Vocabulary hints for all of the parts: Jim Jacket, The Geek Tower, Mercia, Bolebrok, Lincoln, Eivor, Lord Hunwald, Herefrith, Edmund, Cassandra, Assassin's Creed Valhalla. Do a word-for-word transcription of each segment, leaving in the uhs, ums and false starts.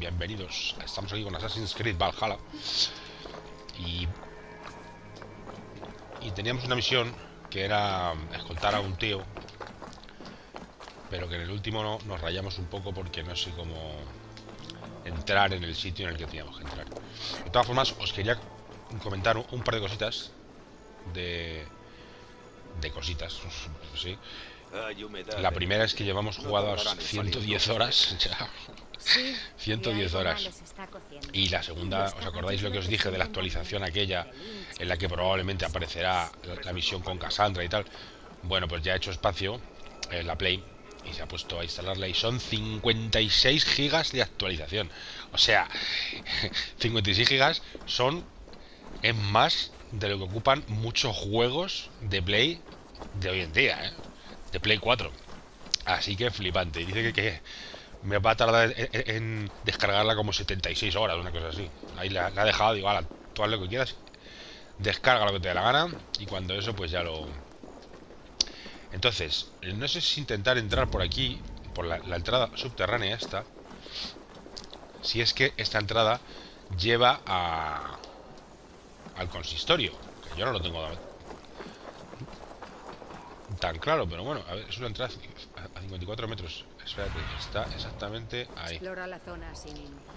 bienvenidos. Estamos aquí con Assassin's Creed Valhalla. Y... y teníamos una misión que era escoltar a un tío, pero que en el último no, nos rayamos un poco porque no sé cómo entrar en el sitio en el que teníamos que entrar. De todas formas, os quería comentar un par de cositas. De... de cositas, sí. La primera es que llevamos jugadas ciento diez horas ya. ciento diez horas. Y la segunda, ¿os acordáis lo que os dije de la actualización aquella en la que probablemente aparecerá la misión con Cassandra y tal? Bueno, pues ya he hecho espacio en la Play y se ha puesto a instalarla y son cincuenta y seis gigas de actualización. O sea, cincuenta y seis gigas son, es más de lo que ocupan muchos juegos de Play de hoy en día, ¿eh? De Play cuatro. Así que flipante. Dice que, que me va a tardar en, en descargarla como setenta y seis horas, una cosa así. Ahí la, la he dejado, digo, ala, tú haz lo que quieras, descarga lo que te dé la gana. Y cuando eso, pues ya lo... Entonces, no sé si intentar entrar por aquí, por la, la entrada subterránea esta. Si es que esta entrada lleva a... al consistorio, que yo no lo tengo tan claro, pero bueno, a ver, es una entrada a cincuenta y cuatro metros. Espérate, está exactamente ahí. Explora la zona sin inundar.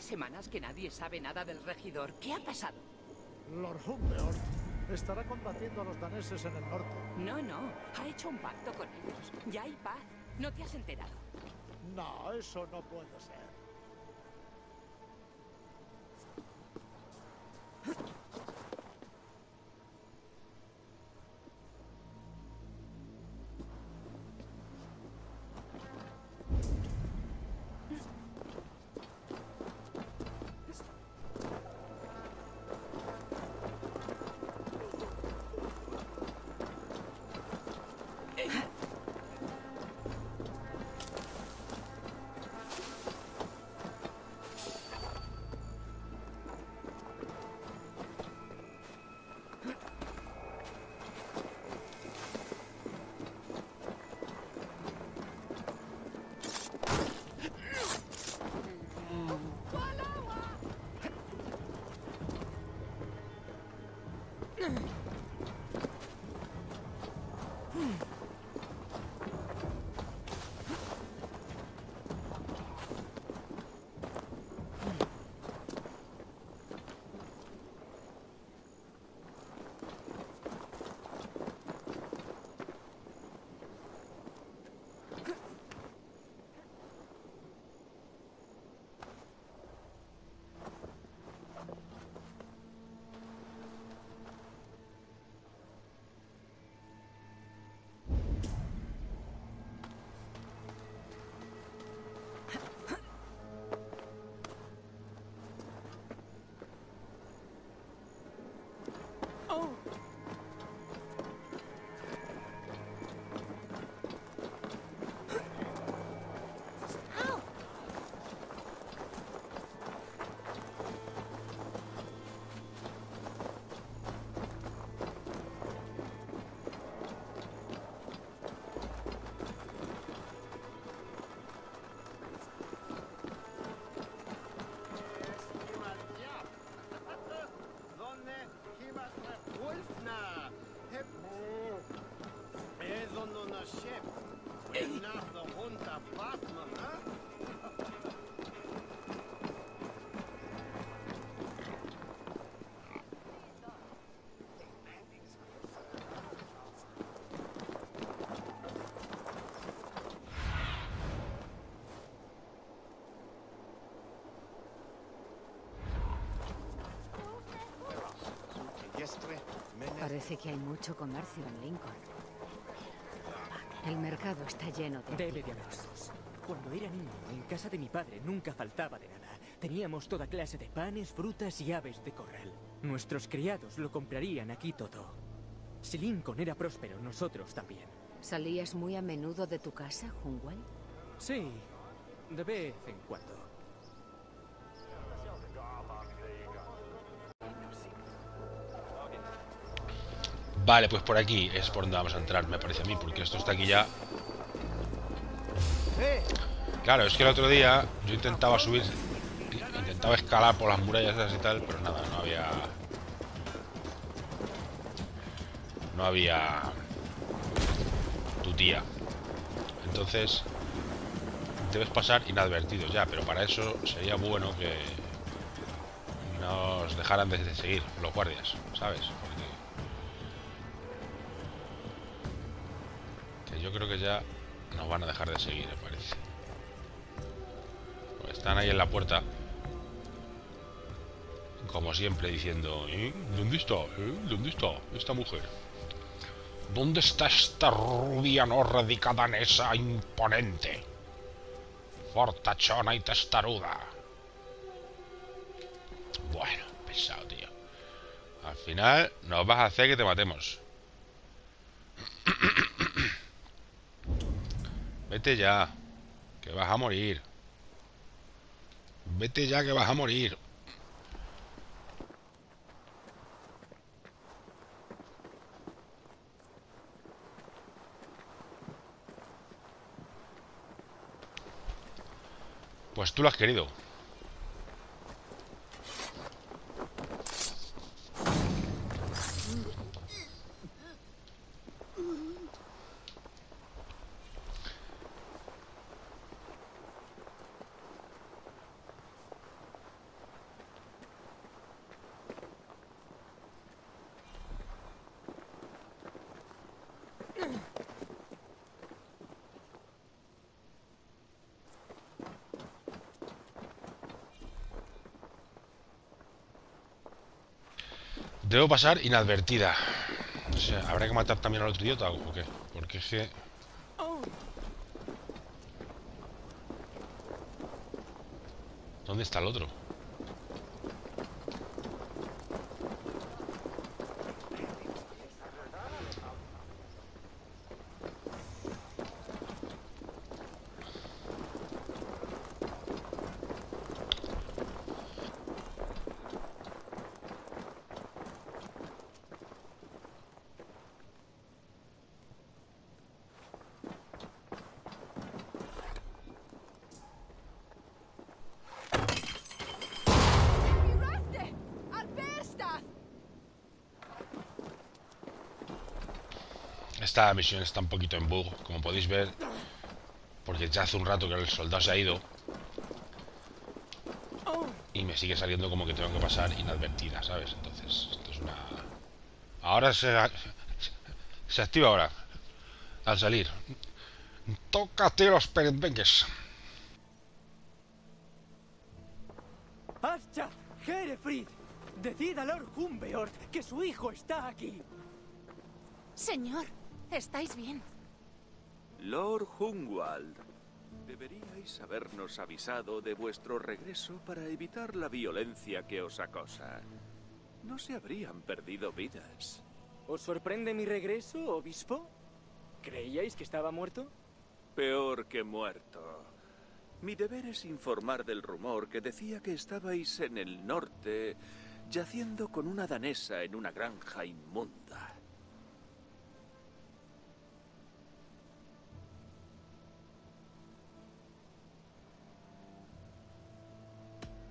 Semanas que nadie sabe nada del regidor. ¿Qué ha pasado? Lord Hunwald estará combatiendo a los daneses en el norte. No, no. Ha hecho un pacto con ellos. Ya hay paz. ¿No te has enterado? No, eso no puede ser. Parece que hay mucho comercio en Lincoln. El mercado está lleno de... Debe de haberlos. Cuando era niño, en casa de mi padre nunca faltaba de nada. Teníamos toda clase de panes, frutas y aves de corral. Nuestros criados lo comprarían aquí todo. Si Lincoln era próspero, nosotros también. ¿Salías muy a menudo de tu casa, Hunwald? Sí, de vez en cuando. Vale, pues por aquí es por donde vamos a entrar, me parece a mí, porque esto está aquí ya. Claro, es que el otro día yo intentaba subir, intentaba escalar por las murallas esas y tal, pero nada, no había... No había... tu tía. Entonces, debes pasar inadvertido ya, pero para eso sería bueno que nos dejaran de seguir los guardias, ¿sabes? Yo creo que ya nos van a dejar de seguir, me parece. Pues están ahí en la puerta, como siempre, diciendo: ¿eh? ¿Dónde está? ¿Eh? ¿Dónde está esta mujer? ¿Dónde está esta rubia nórdica danesa imponente? Fortachona y testaruda. Bueno, pesado, tío. Al final nos vas a hacer que te matemos. Vete ya, que vas a morir. Vete ya, que vas a morir. Pues tú lo has querido. Debo pasar inadvertida. O sea, ¿habrá que matar también al otro idiota o qué? Porque es que... ¿dónde está el otro? Esta misión está un poquito en bug, como podéis ver, porque ya hace un rato que el soldado se ha ido y me sigue saliendo como que tengo que pasar inadvertida, ¿sabes? Entonces, esto es una... Ahora se... se activa ahora, al salir. ¡Tócate los perendengues! ¡Pascha, Herefrith! Decid a Lord Hunwald que su hijo está aquí. Señor, ¿estáis bien? Lord Hunwald, deberíais habernos avisado de vuestro regreso para evitar la violencia que os acosa. No se habrían perdido vidas. ¿Os sorprende mi regreso, obispo? ¿Creíais que estaba muerto? Peor que muerto. Mi deber es informar del rumor que decía que estabais en el norte, yaciendo con una danesa en una granja inmunda.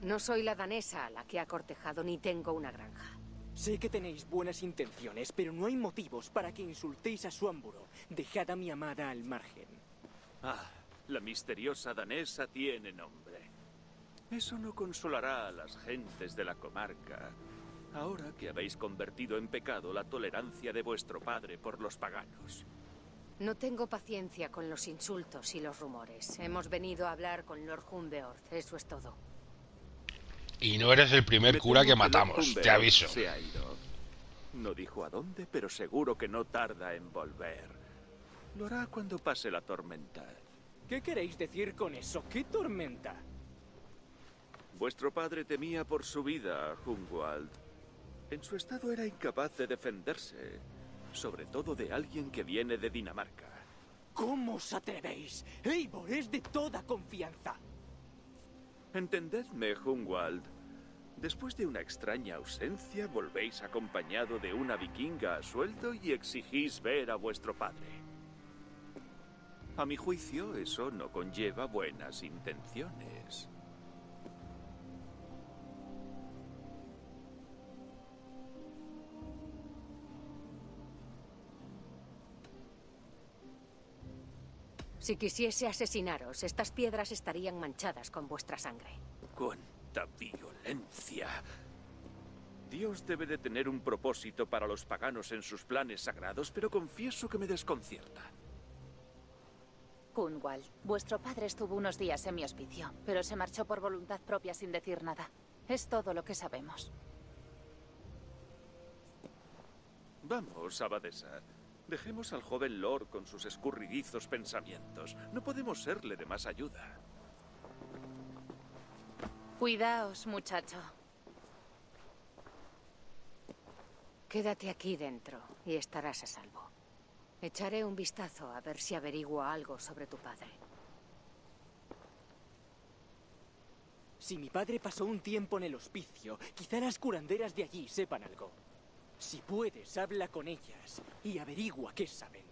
No soy la danesa a la que ha cortejado ni tengo una granja. Sé que tenéis buenas intenciones, pero no hay motivos para que insultéis a Suámburo. Dejad a mi amada al margen. Ah, la misteriosa danesa tiene nombre. Eso no consolará a las gentes de la comarca, ahora que habéis convertido en pecado la tolerancia de vuestro padre por los paganos. No tengo paciencia con los insultos y los rumores. Hemos venido a hablar con Lord Hunwald, eso es todo. Y no eres el primer cura que matamos, te aviso. No dijo a dónde, pero seguro que no tarda en volver. Lo hará cuando pase la tormenta. ¿Qué queréis decir con eso? ¿Qué tormenta? Vuestro padre temía por su vida, Hunwald. En su estado era incapaz de defenderse, sobre todo de alguien que viene de Dinamarca. ¿Cómo os atrevéis? Eivor es de toda confianza. Entendedme, Hunwald. Después de una extraña ausencia, volvéis acompañado de una vikinga a sueldo y exigís ver a vuestro padre. A mi juicio, eso no conlleva buenas intenciones. Si quisiese asesinaros, estas piedras estarían manchadas con vuestra sangre. ¡Cuánta violencia! Dios debe de tener un propósito para los paganos en sus planes sagrados, pero confieso que me desconcierta. Hunwald, vuestro padre estuvo unos días en mi hospicio, pero se marchó por voluntad propia sin decir nada. Es todo lo que sabemos. Vamos, abadesa. Dejemos al joven Lord con sus escurridizos pensamientos. No podemos serle de más ayuda. Cuidaos, muchacho. Quédate aquí dentro y estarás a salvo. Echaré un vistazo a ver si averiguo algo sobre tu padre. Si mi padre pasó un tiempo en el hospicio, quizá las curanderas de allí sepan algo. Si puedes, habla con ellas y averigua qué saben.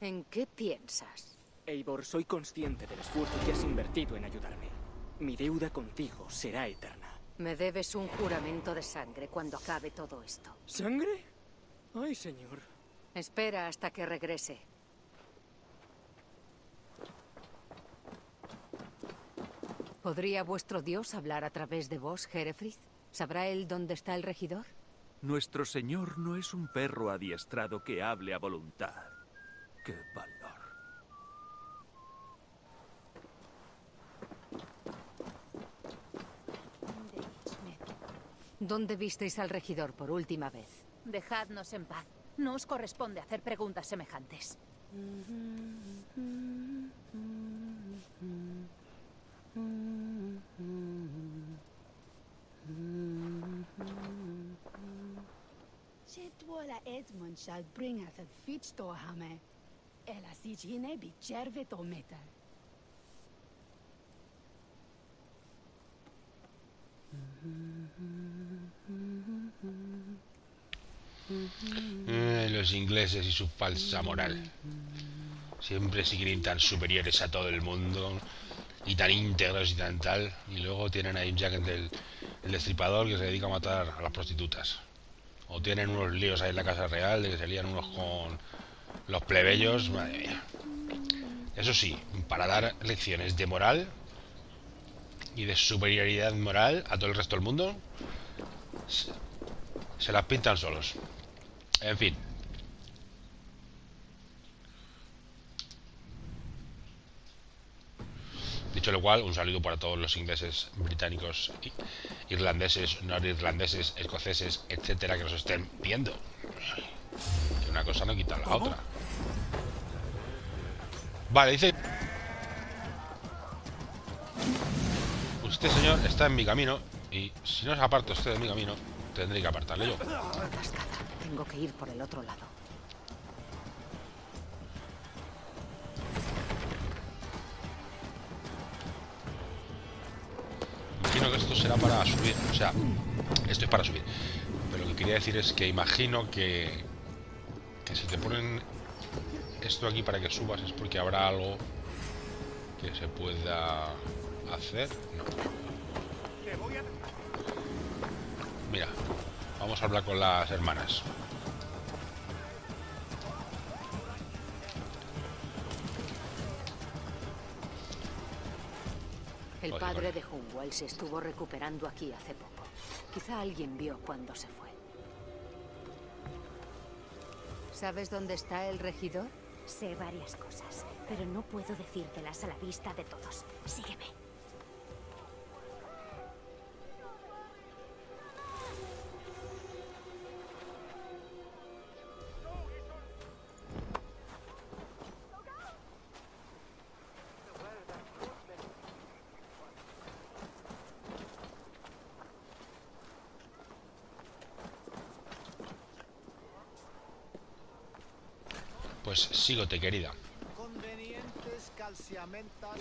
¿En qué piensas? Eivor, soy consciente del esfuerzo que has invertido en ayudarme. Mi deuda contigo será eterna. Me debes un juramento de sangre cuando acabe todo esto. ¿Sangre? Ay, señor. Espera hasta que regrese. ¿Podría vuestro dios hablar a través de vos, Herefrith? ¿Sabrá él dónde está el regidor? Nuestro señor no es un perro adiestrado que hable a voluntad. ¡Qué valor! ¿Dónde visteis al regidor por última vez? Dejadnos en paz. No os corresponde hacer preguntas semejantes. Chetwala Edmund shall bring us a fitch to hame. Ela sigine bi cervet o metal. Los ingleses y su falsa moral. Siempre se quieren tan superiores a todo el mundo. Y tan íntegros y tan tal. Y luego tienen a Jim Jacket, del, el destripador, que se dedica a matar a las prostitutas. O tienen unos líos ahí en la casa real, de que se lían unos con los plebeyos. Madre mía. Eso sí, para dar lecciones de moral y de superioridad moral a todo el resto del mundo, se, se las pintan solos. En fin. Dicho lo cual, un saludo para todos los ingleses, británicos, irlandeses, norirlandeses, escoceses, etcétera, que nos estén viendo. Que una cosa no quita la otra. Vale, dice... Usted, señor, está en mi camino, y si no se aparta usted de mi camino, tendré que apartarle yo. Tengo que ir por el otro lado. Imagino que esto será para subir, o sea, esto es para subir. Pero lo que quería decir es que imagino que, que si te ponen esto aquí para que subas es porque habrá algo que se pueda hacer. No. Mira, vamos a hablar con las hermanas. El padre de Hunwald se estuvo recuperando aquí hace poco. Quizá alguien vio cuando se fue. ¿Sabes dónde está el regidor? Sé varias cosas, pero no puedo decírtelas a la vista de todos. Sígueme. Pues sígote, querida. Convenientes calciamentas.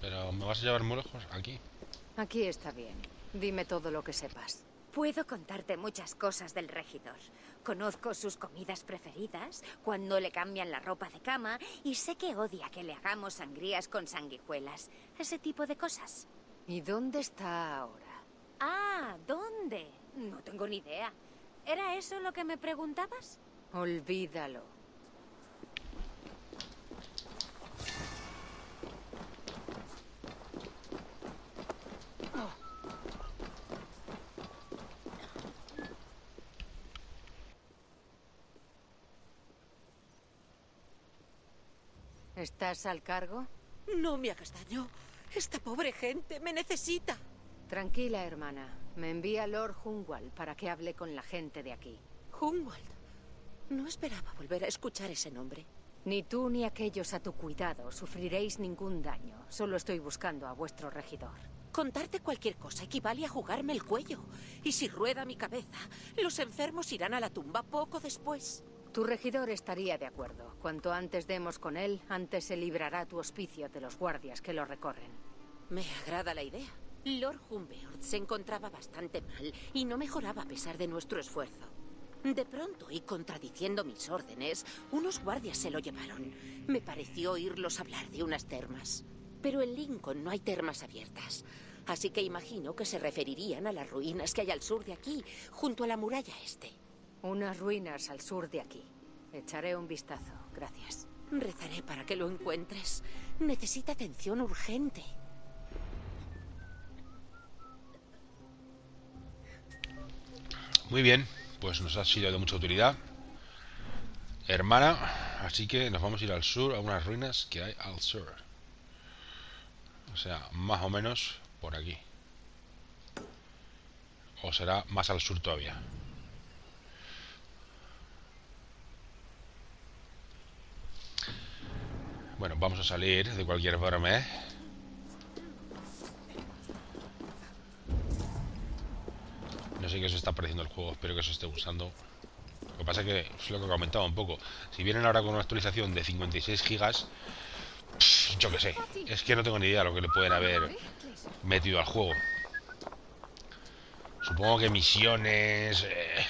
Pero ¿me vas a llevar muy lejos? Aquí. Aquí está bien. Dime todo lo que sepas. Puedo contarte muchas cosas del regidor. Conozco sus comidas preferidas, cuando le cambian la ropa de cama, y sé que odia que le hagamos sangrías con sanguijuelas. Ese tipo de cosas. ¿Y dónde está ahora? Ah, ¿dónde? No tengo ni idea. ¿Era eso lo que me preguntabas? Olvídalo. Oh. ¿Estás al cargo? No me hagas daño. Esta pobre gente me necesita. Tranquila, hermana. Me envía Lord Hunwald para que hable con la gente de aquí. ¿Hunwald? No esperaba volver a escuchar ese nombre. Ni tú ni aquellos a tu cuidado sufriréis ningún daño. Solo estoy buscando a vuestro regidor. Contarte cualquier cosa equivale a jugarme el cuello. Y si rueda mi cabeza, los enfermos irán a la tumba poco después. Tu regidor estaría de acuerdo. Cuanto antes demos con él, antes se librará tu hospicio de los guardias que lo recorren. Me agrada la idea. Lord Hunwald se encontraba bastante mal y no mejoraba a pesar de nuestro esfuerzo. De pronto, y contradiciendo mis órdenes, unos guardias se lo llevaron. Me pareció oírlos hablar de unas termas. Pero en Lincoln no hay termas abiertas. Así que imagino que se referirían a las ruinas que hay al sur de aquí, junto a la muralla este. Unas ruinas al sur de aquí. Echaré un vistazo, gracias. Rezaré para que lo encuentres. Necesita atención urgente. Muy bien, pues nos ha sido de mucha utilidad, hermana, así que nos vamos a ir al sur, a unas ruinas que hay al sur. O sea, más o menos por aquí. O será más al sur todavía. Bueno, vamos a salir de cualquier forma, ¿eh? No sé qué os está pareciendo el juego, espero que os esté gustando. Lo que pasa es que es lo que comentaba un poco. Si vienen ahora con una actualización de cincuenta y seis gigas, pff, yo qué sé. Es que no tengo ni idea de lo que le pueden haber metido al juego. Supongo que misiones... Eh...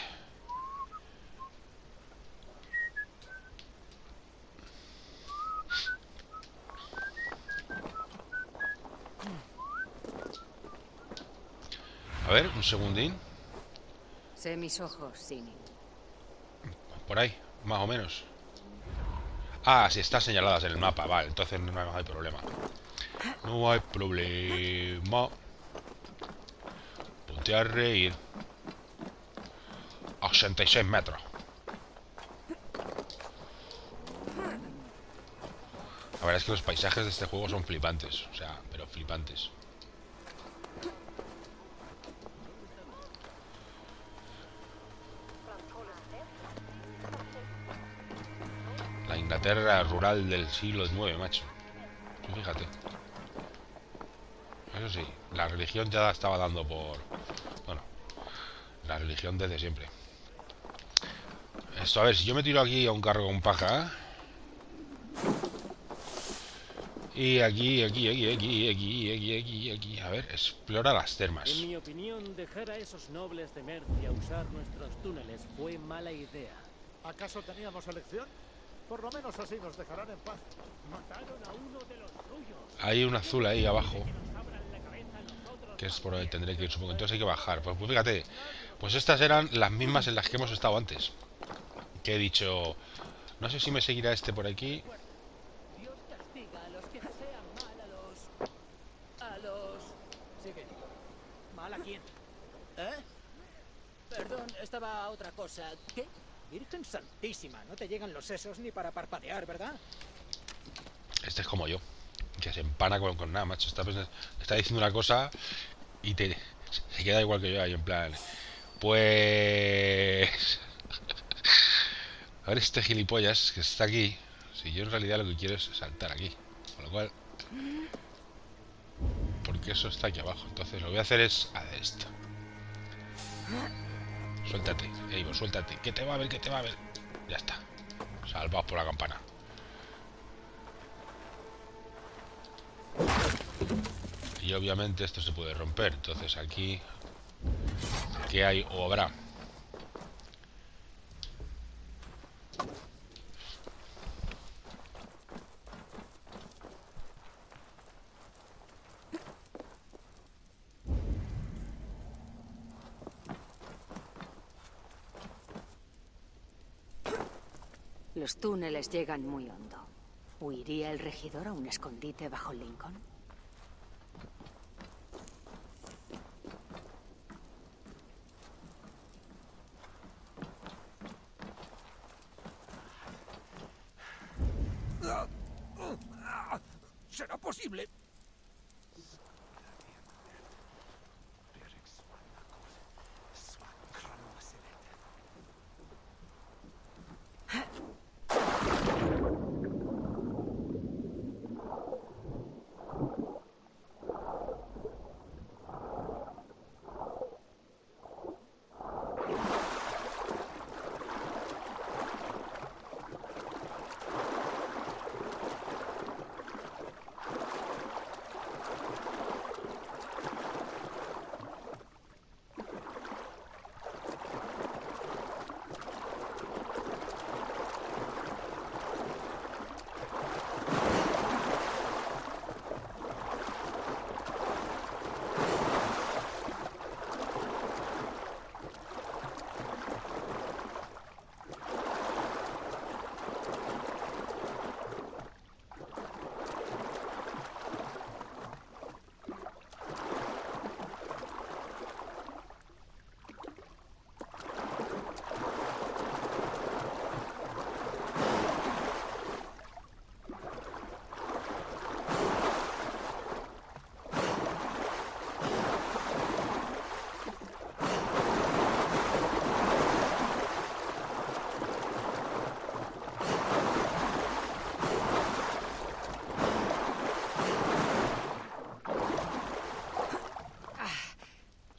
A ver, un segundín. Sé mis ojos, Sini. Por ahí, más o menos. Ah, si están señaladas en el mapa, vale, entonces no hay problema. No hay problema. Ponte a reír. ochenta y seis metros. La verdad es que los paisajes de este juego son flipantes. O sea, pero flipantes. Inglaterra rural del siglo diecinueve, macho. Tú fíjate. Eso sí, la religión ya la estaba dando por... Bueno, la religión desde siempre. Esto, a ver, si yo me tiro aquí a un carro con paja... Y aquí, aquí, aquí, aquí, aquí, aquí, aquí, aquí... A ver, explora las termas. En mi opinión, dejar a esos nobles de Mercia usar nuestros túneles fue mala idea. ¿Acaso teníamos elección? Por lo menos así nos dejarán en paz. Mataron a uno de los suyos. Hay un azul ahí abajo. Que es por donde tendré que ir, supongo. Entonces hay que bajar. Pues, pues fíjate. Pues estas eran las mismas en las que hemos estado antes. Que he dicho... No sé si me seguirá este por aquí. estaba otra cosa. ¿Qué? Virgen Santísima, no te llegan los sesos ni para parpadear, ¿verdad? Este es como yo, que se empana con, con nada, macho. Está, está diciendo una cosa y te, se queda igual que yo ahí, en plan... Pues... A ver, este gilipollas que está aquí. Si yo en realidad lo que quiero es saltar aquí. Con lo cual... Porque eso está aquí abajo. Entonces lo que voy a hacer es hacer esto. Suéltate, Eivor, suéltate. Que te va a ver, que te va a ver. Ya está. Salvados por la campana. Y obviamente esto se puede romper. Entonces aquí... ¿Qué hay o habrá? Los túneles llegan muy hondo. ¿Huiría el regidor a un escondite bajo Lincoln? ¿Será posible?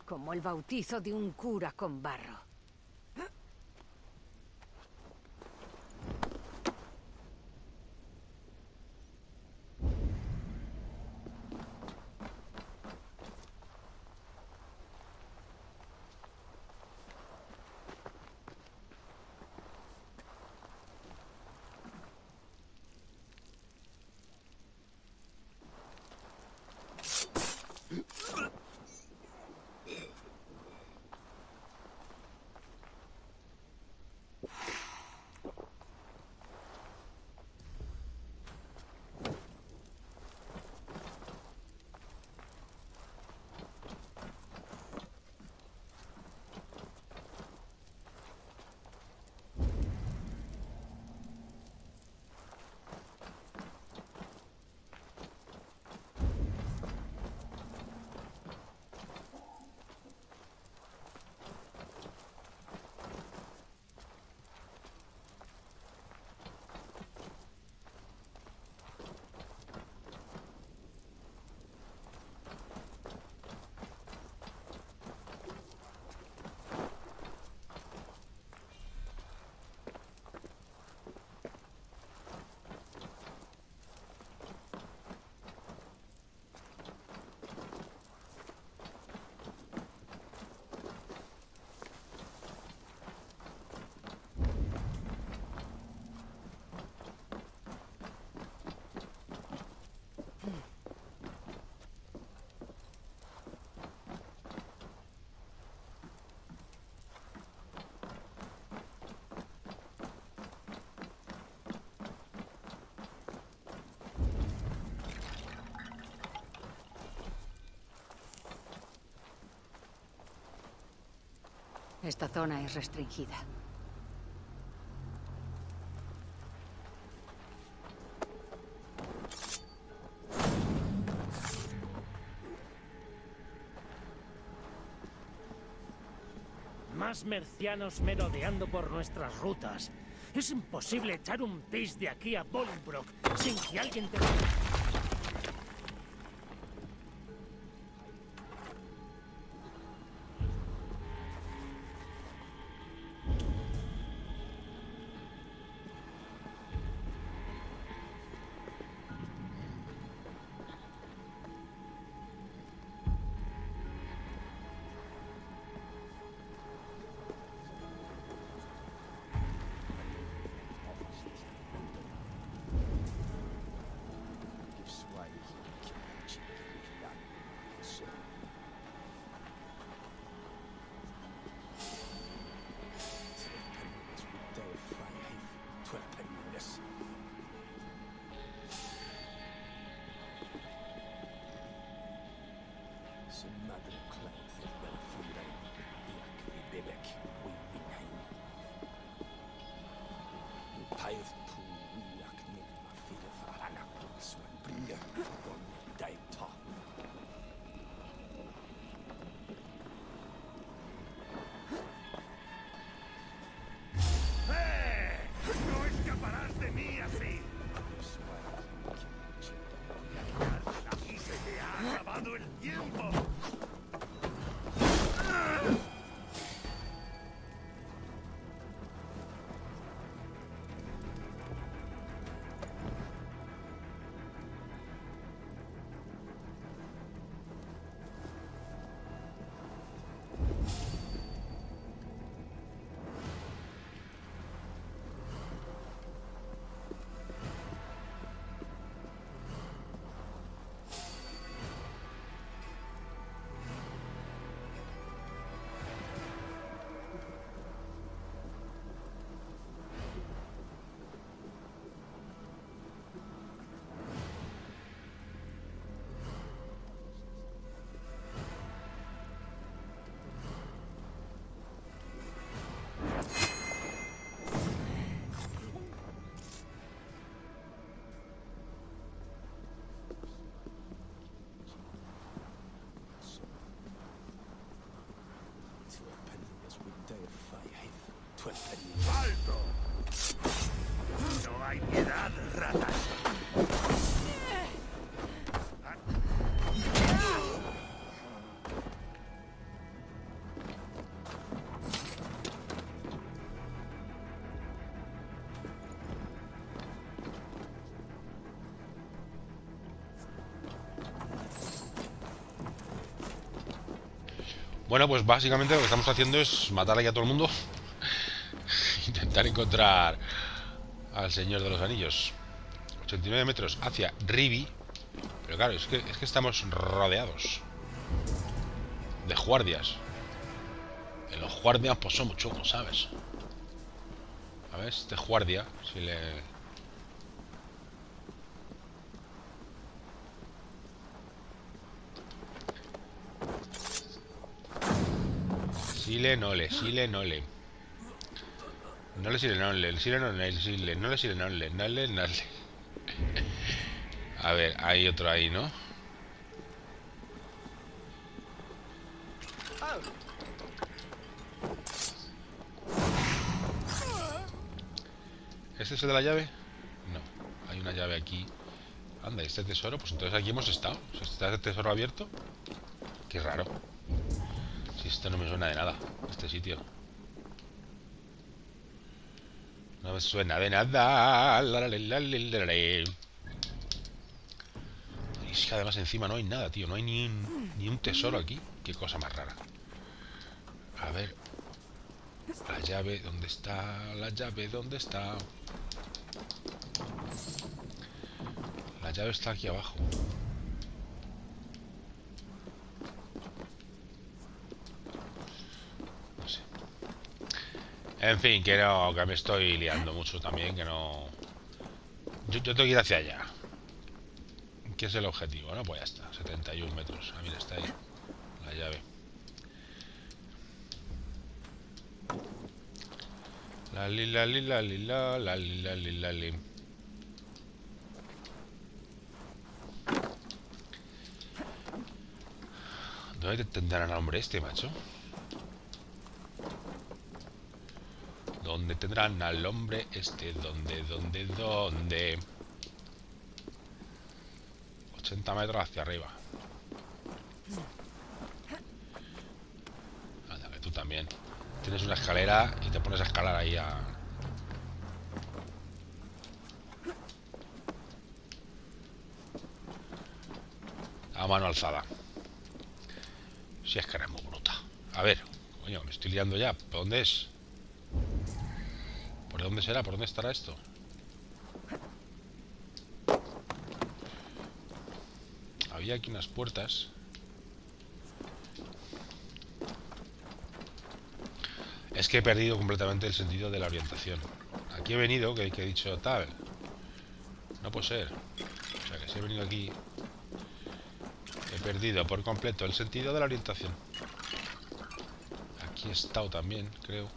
Como el bautizo de un cura con barro. Esta zona es restringida. Más mercianos merodeando por nuestras rutas. Es imposible echar un pis de aquí a Bolebrok sin que alguien te... ¡Alto! No hay piedad, ratas. Bueno, pues básicamente lo que estamos haciendo es matar aquí a todo el mundo. Intentar encontrar al Señor de los Anillos. Ochenta y nueve metros hacia Rivi. Pero claro, es que, es que estamos rodeados de guardias. En los guardias pues somos chungos, ¿sabes? A ver, este guardia, si le... Si le no le, si le no le No le sirve, no le sirve, no le sirve, no le sirve, no le, no le, no le. A ver, hay otro ahí, ¿no? ¿Este es el de la llave? No, hay una llave aquí. Anda, ¿y este tesoro? Pues entonces aquí hemos estado. ¿Está este tesoro abierto? Qué raro. Si esto no me suena de nada, este sitio. No me suena de nada. Y es que además encima no hay nada, tío. No hay ni un, ni un tesoro aquí. Qué cosa más rara. A ver. La llave, ¿dónde está? La llave, ¿dónde está? La llave está aquí abajo. En fin, que no, que me estoy liando mucho también, que no... Yo, yo tengo que ir hacia allá. ¿Qué es el objetivo? No, pues ya está, setenta y un metros. Ah, mira, está ahí la llave. La li la li la li la la li la li la li. ¿Dónde tendrán al hombre este, macho? ¿Dónde tendrán al hombre este? ¿Dónde, dónde, dónde? ochenta metros hacia arriba. Anda, que tú también. Tienes una escalera y te pones a escalar ahí a... a mano alzada. Si es que eres muy bruta. A ver, coño, me estoy liando ya. ¿Por dónde es? ¿Por dónde será? ¿Por dónde estará esto? Había aquí unas puertas. Es que he perdido completamente el sentido de la orientación. Aquí he venido, que, que he dicho tal. No puede ser. O sea, que si he venido aquí... he perdido por completo el sentido de la orientación. Aquí he estado también, creo.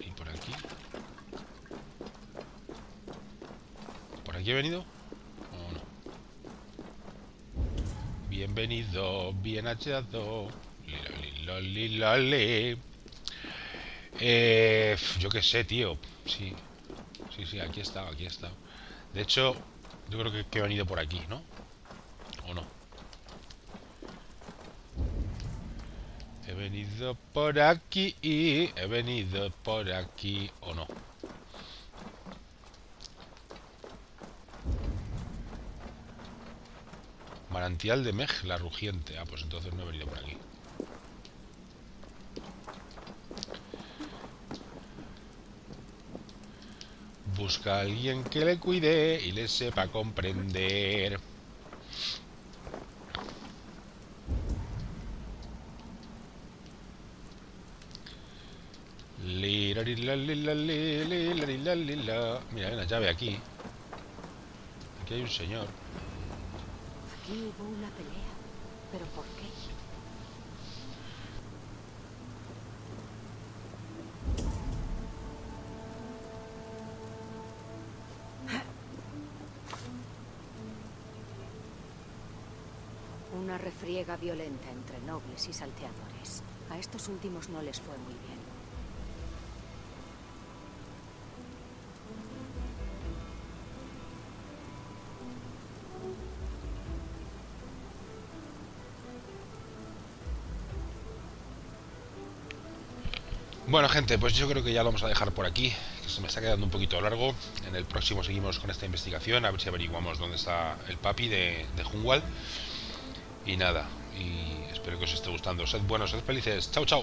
Y por aquí. ¿Por aquí he venido? ¿O no? Bienvenido, bien hallado. Loli, loli. Eh, yo qué sé, tío. Sí, sí, sí, aquí he estado, aquí he estado. De hecho... yo creo que, que he venido por aquí, ¿no? ¿O no? He venido por aquí y... he venido por aquí, ¿o no? Manantial de Mejla rugiente. Ah, pues entonces no he venido por aquí. Busca a alguien que le cuide y le sepa comprender. Mira, hay una llave aquí. Aquí hay un señor. Aquí hubo una pelea, pero ¿por qué? Una refriega violenta entre nobles y salteadores. A estos últimos no les fue muy bien. Bueno, gente, pues yo creo que ya lo vamos a dejar por aquí, que se me está quedando un poquito largo. En el próximo seguimos con esta investigación, a ver si averiguamos dónde está el papi de, de Hunwald. Y nada, y espero que os esté gustando. Sed buenos, sed felices. Chao, chao.